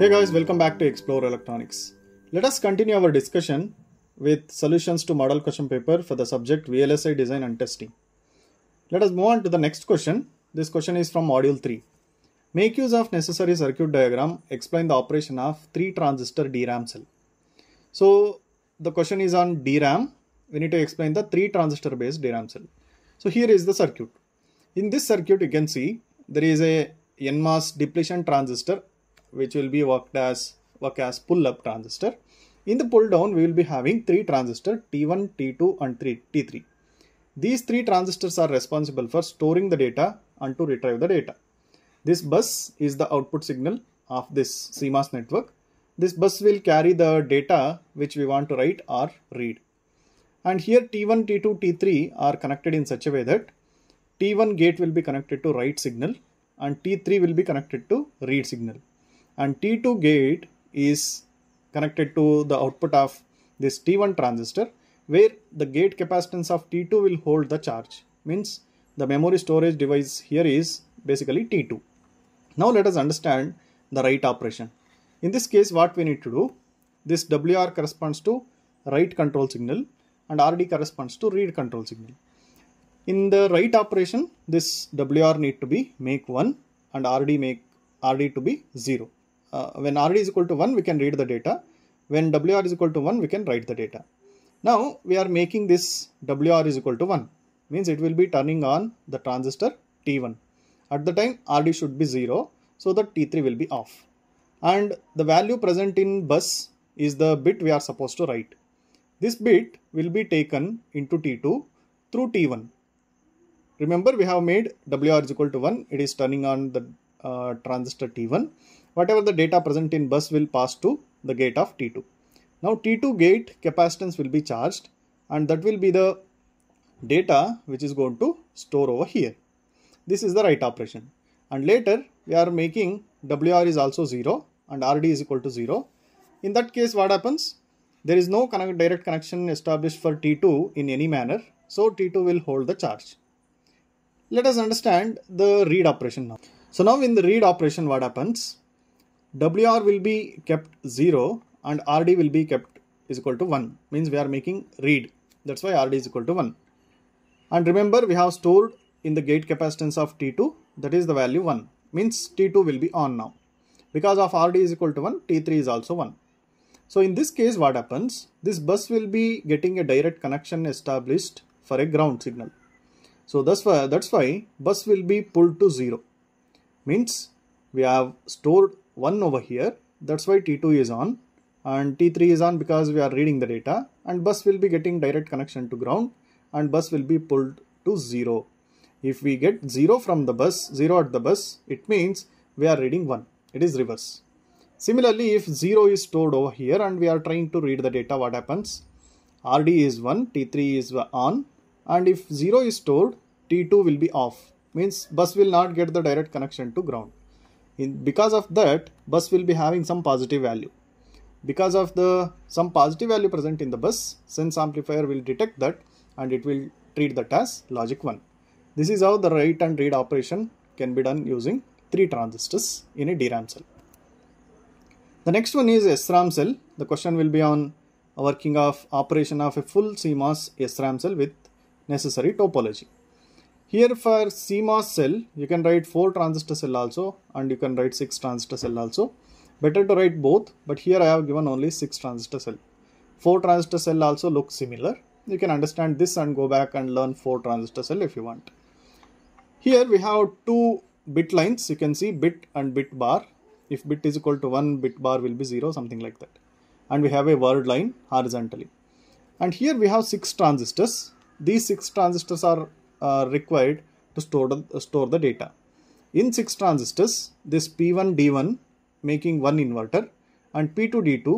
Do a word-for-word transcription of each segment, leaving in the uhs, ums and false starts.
Hey guys, welcome back to Explore Electronics. Let us continue our discussion with solutions to model question paper for the subject V L S I design and testing. Let us move on to the next question. This question is from module three. Make use of necessary circuit diagram, explain the operation of three transistor D RAM cell. So the question is on D RAM. We need to explain the three transistor based D RAM cell. So here is the circuit. In this circuit you can see there is a N MOS depletion transistor which will be worked as work as pull up transistor. In the pull down we will be having three transistor T one, T two and T three. These three transistors are responsible for storing the data and to retrieve the data. This bus is the output signal of this C MOS network. This bus will carry the data which we want to write or read. And here T one, T two, T three are connected in such a way that T one gate will be connected to write signal and T three will be connected to read signal. And T two gate is connected to the output of this T one transistor, where the gate capacitance of T two will hold the charge. Means the memory storage device here is basically T two. Now let us understand the write operation. In this case what we need to do, this W R corresponds to write control signal and R D corresponds to read control signal. In the write operation this W R need to be make one and R D make R D to be zero. Uh, when R D is equal to one we can read the data, when W R is equal to one we can write the data. Now we are making this W R is equal to one, means it will be turning on the transistor T one. At the time R D should be zero, so that T three will be off. And the value present in bus is the bit we are supposed to write. This bit will be taken into T two through T one. Remember we have made W R is equal to one, it is turning on the uh, transistor T one. Whatever the data present in bus will pass to the gate of T two. Now T two gate capacitance will be charged and that will be the data which is going to store over here. This is the write operation. And later we are making W R is also zero and R D is equal to zero. In that case what happens? There is no connect, direct connection established for T two in any manner. So T two will hold the charge. Let us understand the read operation now. So now in the read operation what happens? W R will be kept zero and R D will be kept is equal to one, means we are making read, that's why R D is equal to one. And remember we have stored in the gate capacitance of T two, that is the value one, means T two will be on now. Because of R D is equal to one, T three is also one. So in this case what happens, this bus will be getting a direct connection established for a ground signal. So that's why, that's why bus will be pulled to zero, means we have stored one over here, that's why T two is on and T three is on because we are reading the data, and bus will be getting direct connection to ground and bus will be pulled to zero. If we get zero from the bus, zero at the bus, it means we are reading one, it is reverse. Similarly, if zero is stored over here and we are trying to read the data, what happens? R D is one, T three is on, and if zero is stored, T two will be off, means bus will not get the direct connection to ground. In, because of that, bus will be having some positive value. Because of the some positive value present in the bus, sense amplifier will detect that and it will treat that as logic one. This is how the write and read operation can be done using three transistors in a D RAM cell. The next one is S RAM cell. The question will be on working of operation of a full C MOS S RAM cell with necessary topology. Here for C MOS cell, you can write four transistor cell also and you can write six transistor cell also. Better to write both, but here I have given only six transistor cell. four transistor cell also looks similar. You can understand this and go back and learn four transistor cell if you want. Here we have two bit lines, you can see bit and bit bar. If bit is equal to one, bit bar will be zero, something like that. And we have a word line horizontally. And here we have six transistors. These six transistors are Uh, required to store the, uh, store the data. In six transistors, this P one, D one making one inverter and P two, D two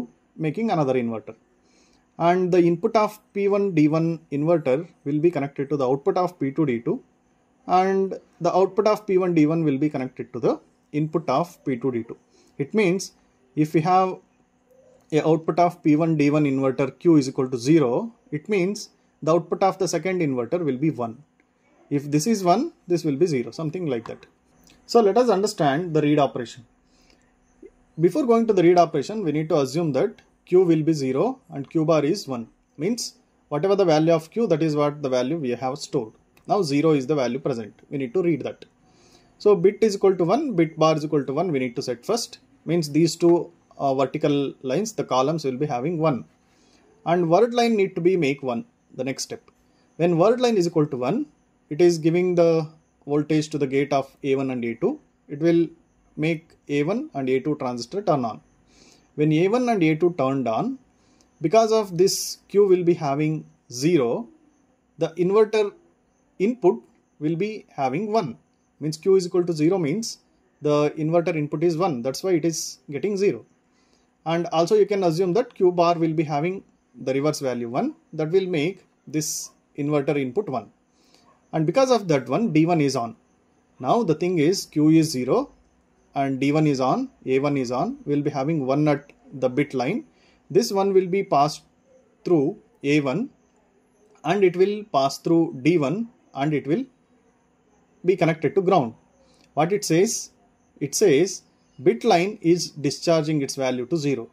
making another inverter. And the input of P one, D one inverter will be connected to the output of P two, D two, and the output of P one, D one will be connected to the input of P two, D two. It means if we have a output of P one, D one inverter Q is equal to zero, it means the output of the second inverter will be one. If this is one, this will be zero, something like that. So let us understand the read operation. Before going to the read operation, we need to assume that Q will be zero and Q bar is one. Means whatever the value of Q, that is what the value we have stored. Now zero is the value present. We need to read that. So bit is equal to one, bit bar is equal to one. We need to set first. Means these two uh, vertical lines, the columns will be having one. And word line need to be make one. The next step. When word line is equal to one, it is giving the voltage to the gate of A one and A two. It will make A one and A two transistor turn on. When A one and A two turned on, because of this Q will be having zero, the inverter input will be having one. Means Q is equal to zero means the inverter input is one. That's why it is getting zero. And also you can assume that Q bar will be having the reverse value one. That will make this inverter input one. And because of that one, D one is on. Now the thing is Q is zero and D one is on, A one is on. We will be having one at the bit line. This one will be passed through A one and it will pass through D one and it will be connected to ground. What it says? It says bit line is discharging its value to zero.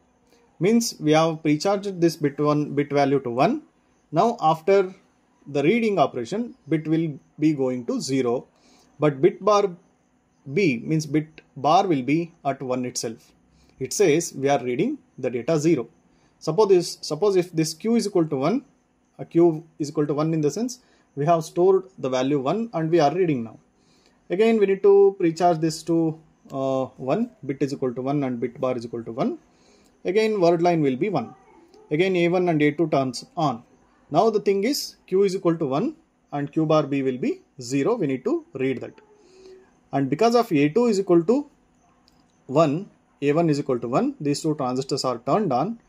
Means we have precharged this bit one bit value to one. Now after the reading operation, bit will be going to zero, but bit bar B means bit bar will be at one itself. It says we are reading the data zero. Suppose this, suppose if this Q is equal to one, a Q is equal to one in the sense we have stored the value one and we are reading now. Again we need to precharge this to uh, one, bit is equal to one and bit bar is equal to one. Again word line will be one. Again A one and A two turns on. Now the thing is Q is equal to one and Q bar B will be zero. We need to read that. And because of A two is equal to one, A one is equal to one, these two transistors are turned on.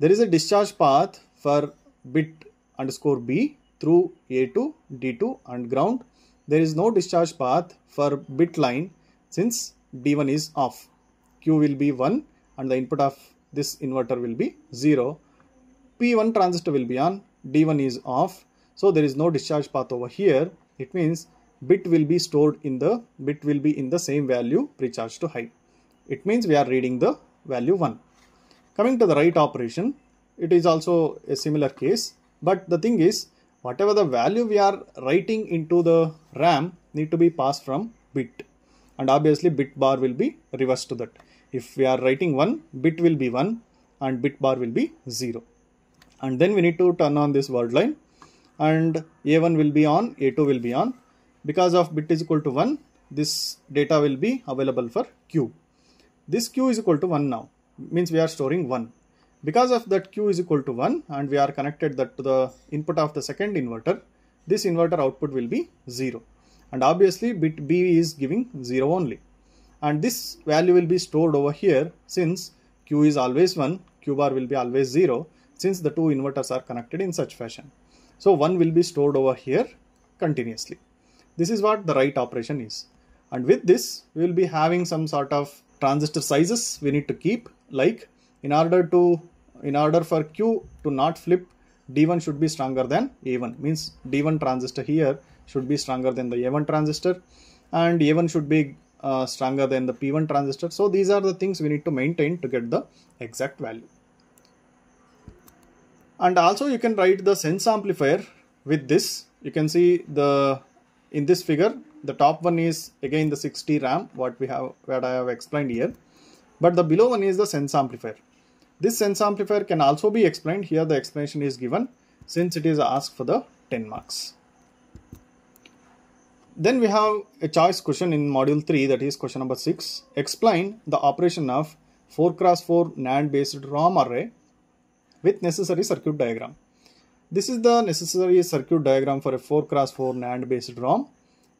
There is a discharge path for bit underscore B through A two, D two and ground. There is no discharge path for bit line since D one is off. Q will be one and the input of this inverter will be zero. P one transistor will be on. D one is off, so there is no discharge path over here. It means bit will be stored in the bit will be in the same value precharged to high. It means we are reading the value one. Coming to the write operation, it is also a similar case, but the thing is whatever the value we are writing into the RAM need to be passed from bit, and obviously bit bar will be reversed to that. If we are writing one, bit will be one and bit bar will be zero. And then we need to turn on this word line and A one will be on, A two will be on. Because of bit is equal to one, this data will be available for Q. This Q is equal to one now, means we are storing one. Because of that Q is equal to one and we are connected that to the input of the second inverter, this inverter output will be zero. And obviously bit B is giving zero only. And this value will be stored over here since Q is always one, Q bar will be always zero. Since the two inverters are connected in such fashion. So one will be stored over here continuously. This is what the write operation is. And with this, we will be having some sort of transistor sizes we need to keep. Like in order to, in order for Q to not flip, D one should be stronger than A one. Means D one transistor here should be stronger than the A one transistor. And A one should be uh, stronger than the P one transistor. So these are the things we need to maintain to get the exact value. And also you can write the sense amplifier with this. You can see the in this figure, the top one is again the sixty RAM, what we have what I have explained here. But the below one is the sense amplifier. This sense amplifier can also be explained. Here the explanation is given since it is asked for the ten marks. Then we have a choice question in module three, that is question number six. Explain the operation of four cross four NAND based ROM array with necessary circuit diagram. This is the necessary circuit diagram for a four cross four NAND based ROM.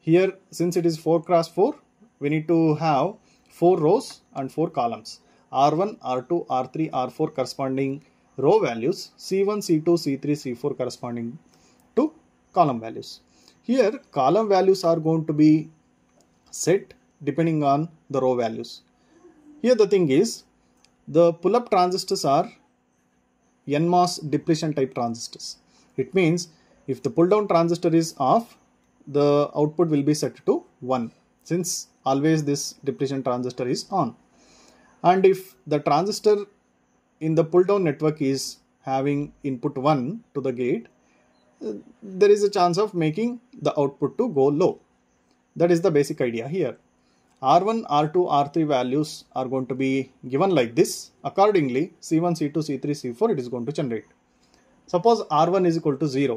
Here, since it is four cross four, we need to have four rows and four columns. R one, R two, R three, R four corresponding row values. C one, C two, C three, C four corresponding to column values. Here, column values are going to be set depending on the row values. Here the thing is, the pull-up transistors are N MOS depletion type transistors. It means if the pull down transistor is off, the output will be set to one since always this depletion transistor is on. And if the transistor in the pull down network is having input one to the gate, there is a chance of making the output to go low. That is the basic idea here. R one, R two, R three values are going to be given like this. Accordingly, C one, C two, C three, C four it is going to generate. Suppose R one is equal to zero.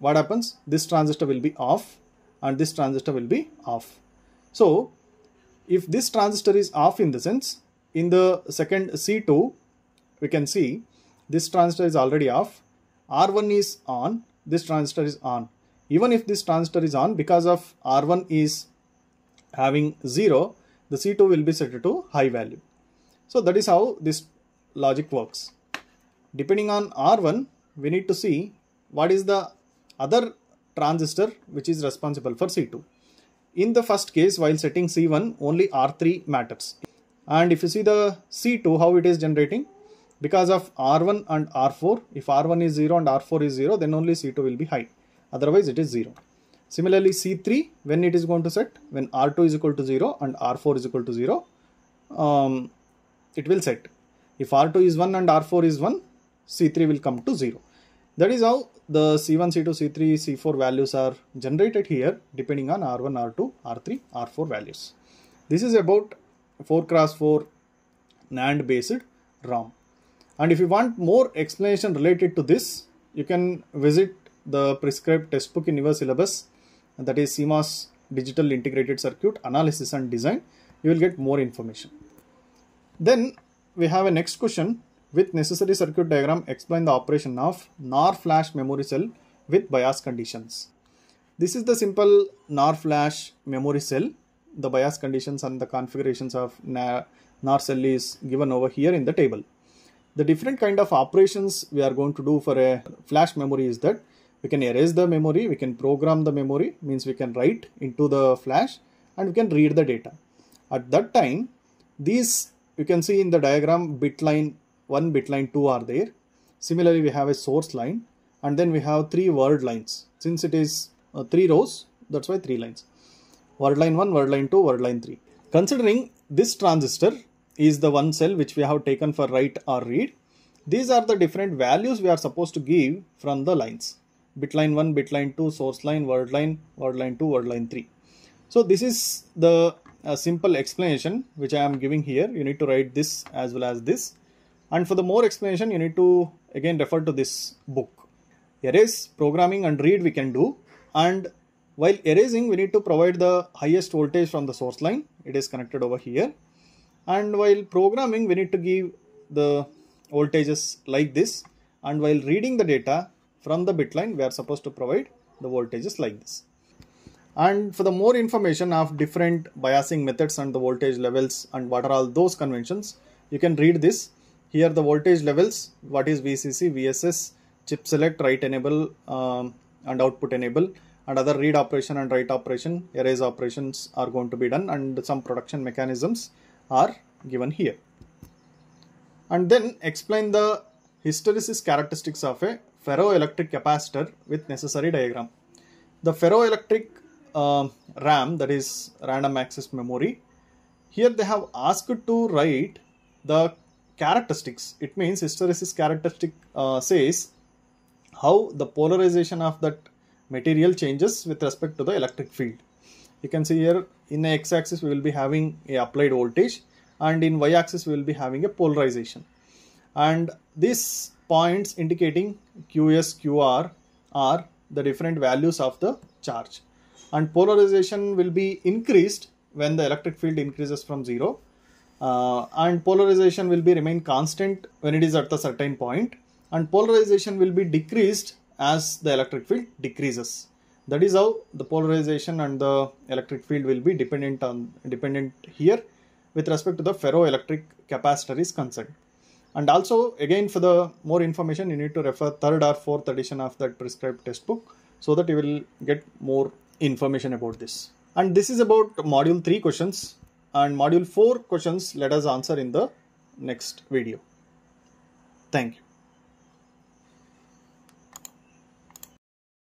What happens? This transistor will be off and this transistor will be off. So, if this transistor is off, in the sense, in the second C two, we can see this transistor is already off. R one is on, this transistor is on. Even if this transistor is on, because of R one is having zero, the C two will be set to high value. So that is how this logic works. Depending on R one, we need to see what is the other transistor which is responsible for C two. In the first case, while setting C one, only R three matters. And if you see the C two, how it is generating, because of R one and R four, if R one is zero and R four is zero, then only C two will be high. Otherwise, it is zero. Similarly, C three, when it is going to set, when R two is equal to zero and R four is equal to zero, um, it will set. If R two is one and R four is one, C three will come to zero. That is how the C one, C two, C three, C four values are generated here, depending on R one, R two, R three, R four values. This is about four cross four NAND based ROM. And if you want more explanation related to this, you can visit the prescribed textbook in your syllabus, that is C M O S Digital Integrated Circuit Analysis and Design. You will get more information. Then we have a next question. With necessary circuit diagram, explain the operation of NOR flash memory cell with bias conditions. This is the simple NOR flash memory cell. The bias conditions and the configurations of NOR cell is given over here in the table. The different kind of operations we are going to do for a flash memory is that we can erase the memory, we can program the memory, means we can write into the flash and we can read the data. At that time, these you can see in the diagram, bit line one, bit line two are there. Similarly, we have a source line and then we have three word lines. Since it is uh, three rows, that's why three lines. Word line one, word line two, word line three. Considering this transistor is the one cell which we have taken for write or read, these are the different values we are supposed to give from the lines. Bit line one, bit line two, source line, word line, word line two, word line three. So this is the uh, simple explanation which I am giving here. You need to write this as well as this. And for the more explanation, you need to again refer to this book. Erase, programming and read we can do. And while erasing, we need to provide the highest voltage from the source line. It is connected over here. And while programming, we need to give the voltages like this. And while reading the data from the bit line, we are supposed to provide the voltages like this. And for the more information of different biasing methods and the voltage levels and what are all those conventions, you can read this. Here the voltage levels, what is V C C, V S S, chip select, write enable um, and output enable, and other read operation and write operation, erase operations are going to be done, and some production mechanisms are given here. And then explain the hysteresis characteristics of a ferroelectric capacitor with necessary diagram. The ferroelectric uh, RAM, that is random access memory, here they have asked to write the characteristics. It means hysteresis characteristic uh, says how the polarization of that material changes with respect to the electric field. You can see here in the x-axis we will be having a applied voltage and in y-axis we will be having a polarization. And these points indicating Q S, Q R are the different values of the charge. And polarization will be increased when the electric field increases from zero. Uh, and polarization will be remain constant when it is at a certain point, and polarization will be decreased as the electric field decreases. That is how the polarization and the electric field will be dependent on dependent here with respect to the ferroelectric capacitor is concerned. And also again for the more information you need to refer third or fourth edition of that prescribed textbook, so that you will get more information about this. And this is about module three questions. And module four questions let us answer in the next video. Thank you.